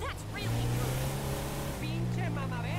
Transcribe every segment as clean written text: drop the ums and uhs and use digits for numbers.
That's really good. Pinche mama verga.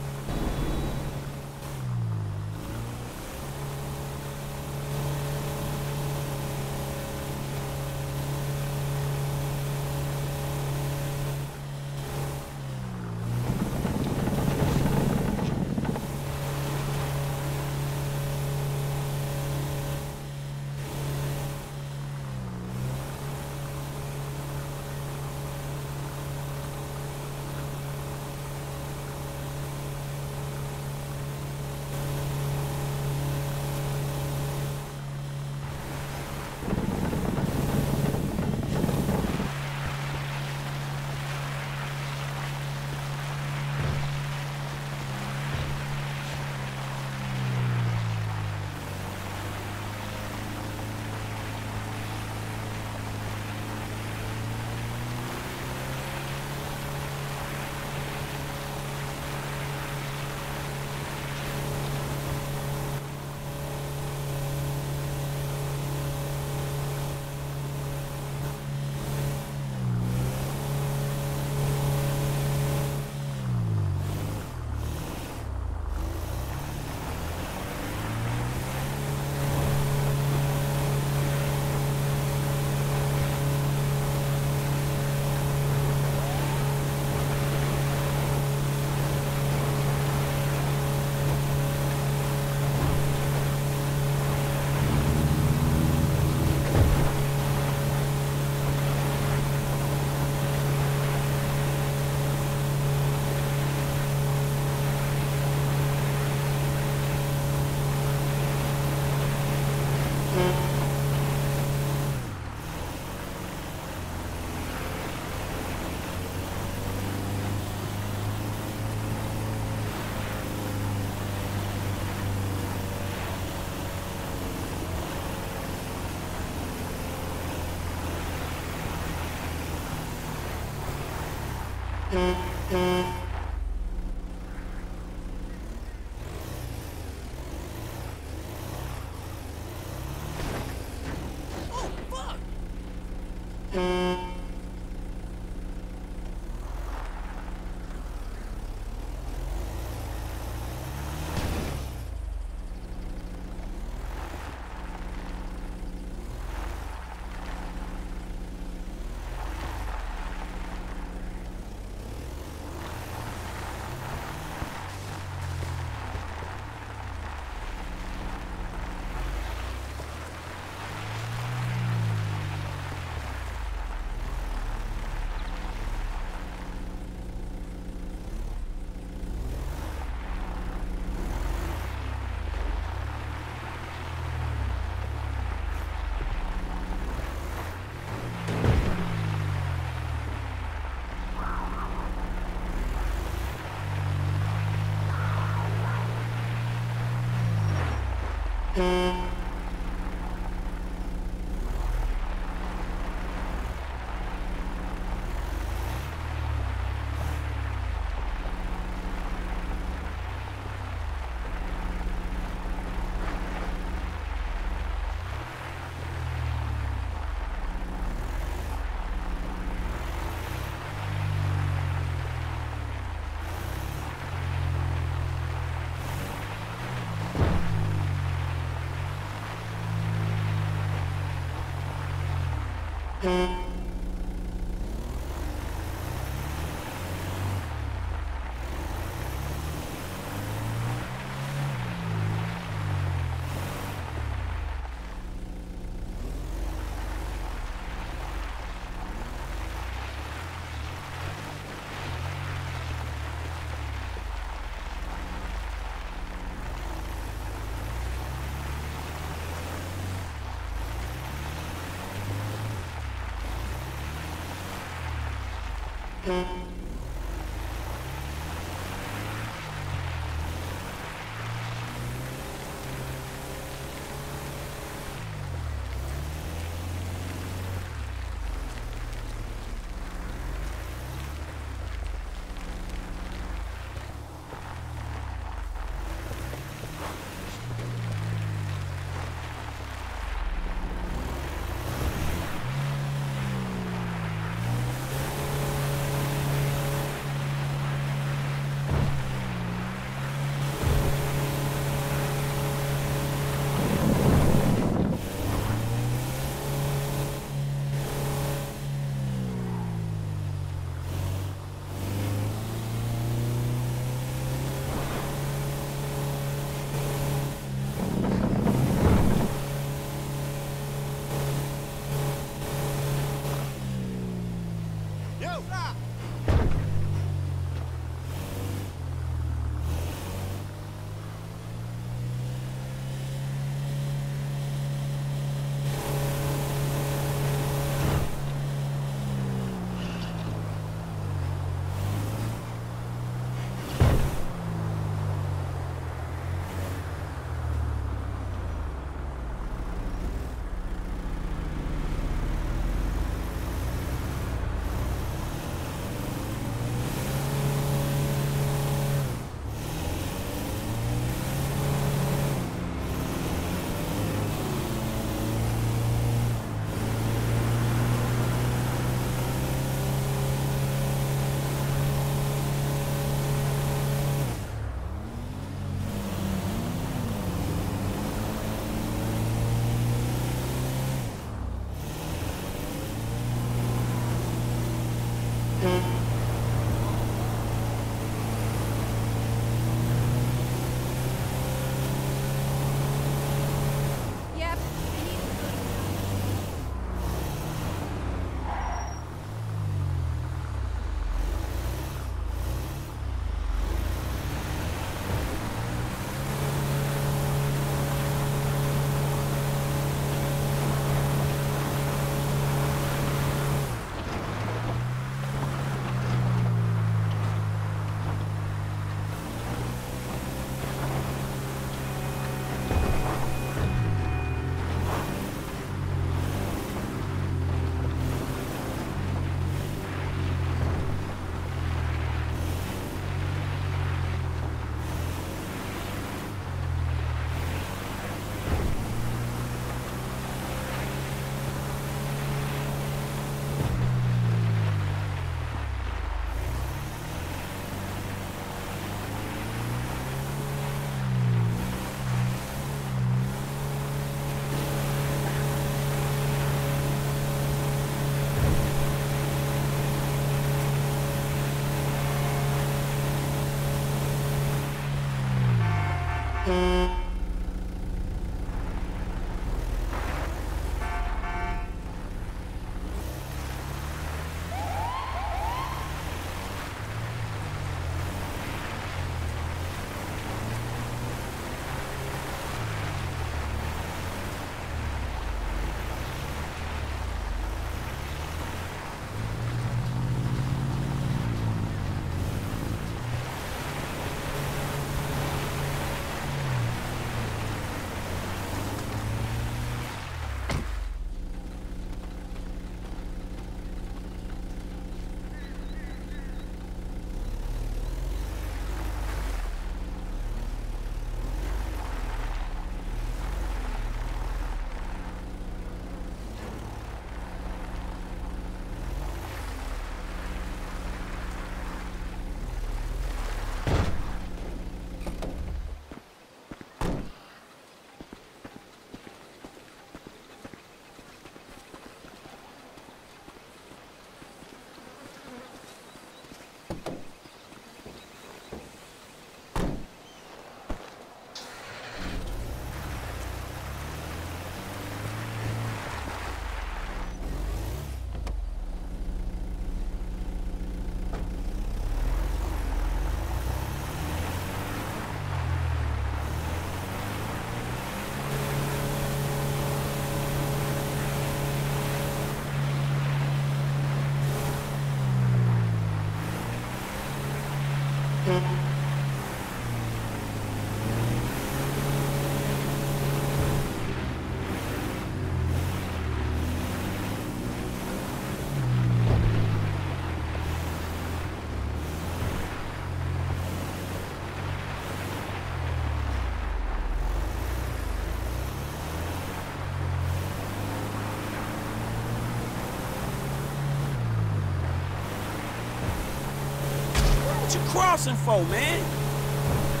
What you crossing for, man?